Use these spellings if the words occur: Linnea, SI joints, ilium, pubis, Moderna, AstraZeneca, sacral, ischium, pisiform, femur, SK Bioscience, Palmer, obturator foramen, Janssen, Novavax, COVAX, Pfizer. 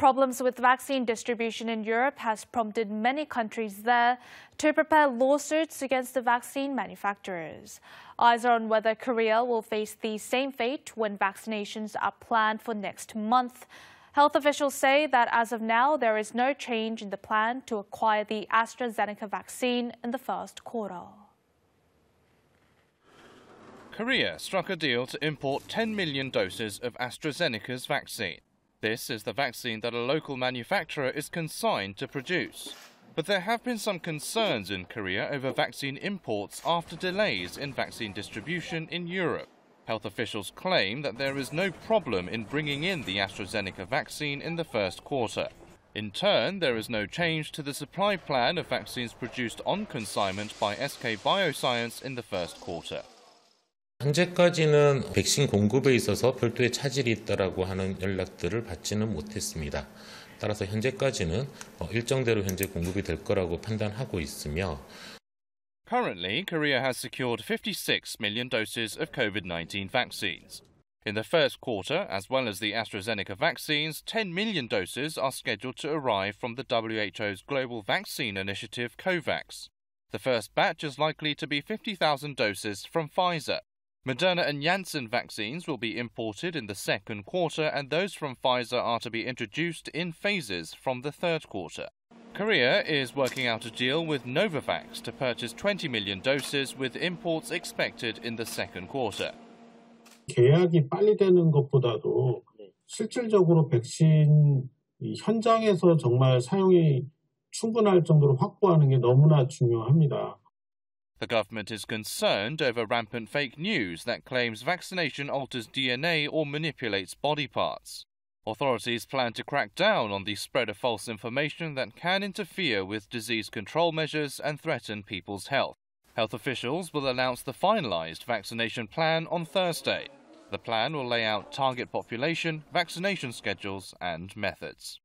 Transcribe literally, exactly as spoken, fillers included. Problems with vaccine distribution in Europe has prompted many countries there to prepare lawsuits against the vaccine manufacturers. Eyes are on whether Korea will face the same fate when vaccinations are planned for next month. Health officials say that as of now, there is no change in the plan to acquire the AstraZeneca vaccine in the first quarter. Korea struck a deal to import ten million doses of AstraZeneca's vaccine. This is the vaccine that a local manufacturer is consigned to produce. But there have been some concerns in Korea over vaccine imports after delays in vaccine distribution in Europe. Health officials claim that there is no problem in bringing in the AstraZeneca vaccine in the first quarter. In turn, there is no change to the supply plan of vaccines produced on consignment by S K Bioscience in the first quarter. 현재까지는 백신 공급에 있어서 별도의 차질이 있다라고 하는 연락들을 받지는 못했습니다. 따라서 현재까지는 일정대로 현재 공급이 될 거라고 판단하고 있으며. Currently, Korea has secured fifty-six million doses of COVID nineteen vaccines. In the first quarter, as well as the AstraZeneca vaccines, ten million doses are scheduled to arrive from the W H O's global vaccine initiative COVAX. The first batch is likely to be fifty thousand doses from Pfizer. Moderna and Janssen vaccines will be imported in the second quarter, and those from Pfizer are to be introduced in phases from the third quarter. Korea is working out a deal with Novavax to purchase twenty million doses, with imports expected in the second quarter. 계약이 빨리 되는 것보다도 실질적으로 백신 현장에서 정말 사용이 충분할 정도로 확보하는 게 너무나 중요합니다. The government is concerned over rampant fake news that claims vaccination alters D N A or manipulates body parts. Authorities plan to crack down on the spread of false information that can interfere with disease control measures and threaten people's health. Health officials will announce the finalized vaccination plan on Thursday. The plan will lay out target population, vaccination schedules and methods.